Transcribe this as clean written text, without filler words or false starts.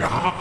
Yeah.